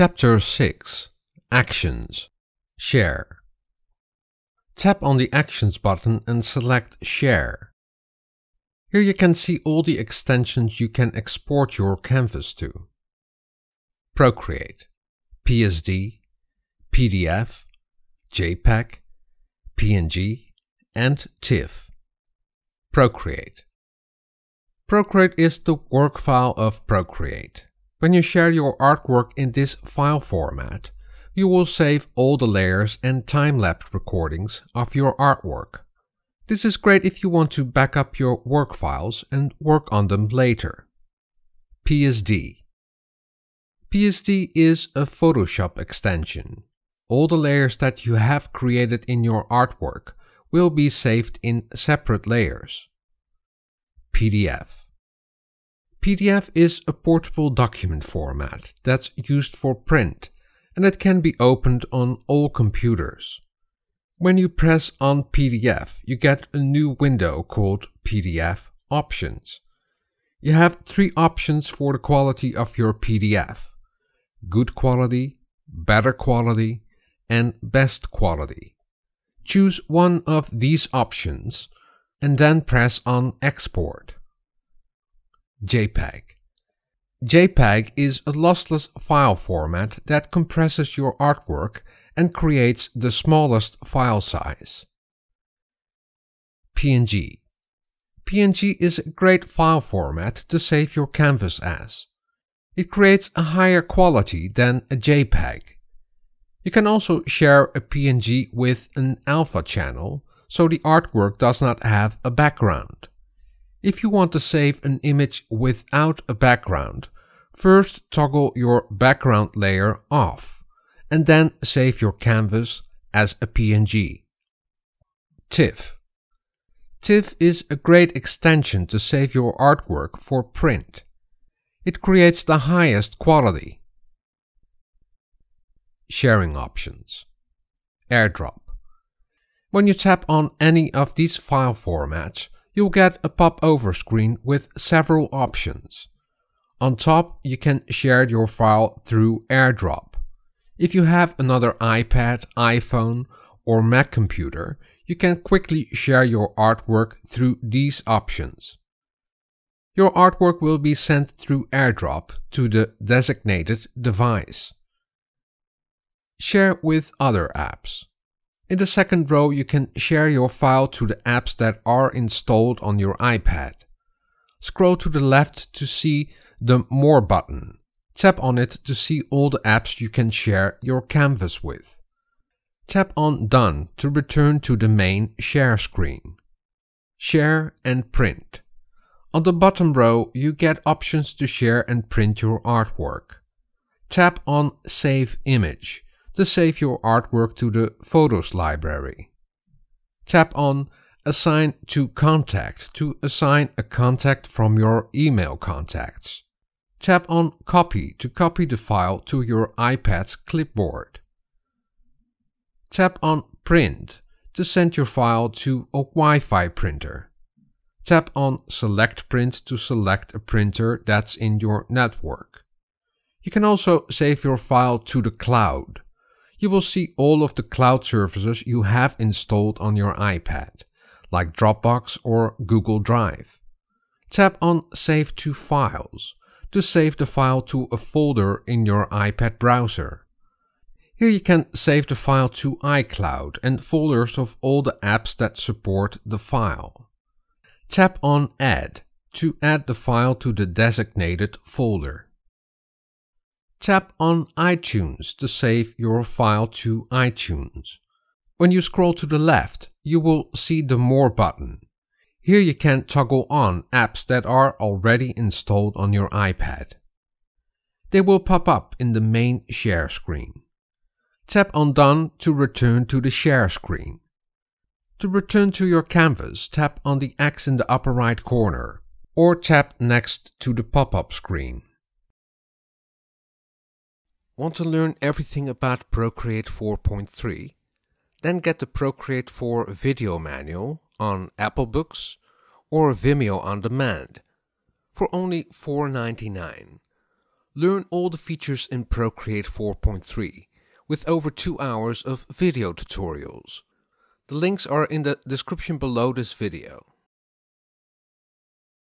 Chapter 6 Actions Share. Tap on the Actions button and select Share. Here you can see all the extensions you can export your canvas to. Procreate, PSD, PDF, JPEG, PNG, and TIFF. Procreate. Procreate is the work file of Procreate. When you share your artwork in this file format, you will save all the layers and time-lapse recordings of your artwork. This is great if you want to back up your work files and work on them later. PSD. PSD is a Photoshop extension. All the layers that you have created in your artwork will be saved in separate layers. PDF. PDF is a portable document format that's used for print, and it can be opened on all computers. When you press on PDF, you get a new window called PDF Options. You have three options for the quality of your PDF: Good Quality, Better Quality, and Best Quality. Choose one of these options and then press on Export. JPEG. JPEG is a lossless file format that compresses your artwork and creates the smallest file size. PNG. PNG is a great file format to save your canvas as. It creates a higher quality than a JPEG. You can also share a PNG with an alpha channel, so the artwork does not have a background. If you want to save an image without a background, first toggle your background layer off, and then save your canvas as a PNG. TIFF. TIFF is a great extension to save your artwork for print. It creates the highest quality. Sharing options. AirDrop. When you tap on any of these file formats, you'll get a pop-over screen with several options. On top, you can share your file through AirDrop. If you have another iPad, iPhone, or Mac computer, you can quickly share your artwork through these options. Your artwork will be sent through AirDrop to the designated device. Share with other apps. In the second row, you can share your file to the apps that are installed on your iPad. Scroll to the left to see the More button. Tap on it to see all the apps you can share your canvas with. Tap on Done to return to the main share screen. Share and print. On the bottom row, you get options to share and print your artwork. Tap on Save Image to save your artwork to the Photos library. Tap on Assign to Contact to assign a contact from your email contacts. Tap on Copy to copy the file to your iPad's clipboard. Tap on Print to send your file to a Wi-Fi printer. Tap on Select Print to select a printer that's in your network. You can also save your file to the cloud. You will see all of the cloud services you have installed on your iPad, like Dropbox or Google Drive. Tap on Save to Files to save the file to a folder in your iPad browser. Here you can save the file to iCloud and folders of all the apps that support the file. Tap on Add to add the file to the designated folder. Tap on iTunes to save your file to iTunes. When you scroll to the left, you will see the More button. Here you can toggle on apps that are already installed on your iPad. They will pop up in the main share screen. Tap on Done to return to the share screen. To return to your canvas, tap on the X in the upper right corner, or tap next to the pop-up screen. Want to learn everything about Procreate 4.3? Then get the Procreate 4 video manual on Apple Books or Vimeo On Demand for only $4.99. Learn all the features in Procreate 4.3 with over 2 hours of video tutorials. The links are in the description below this video.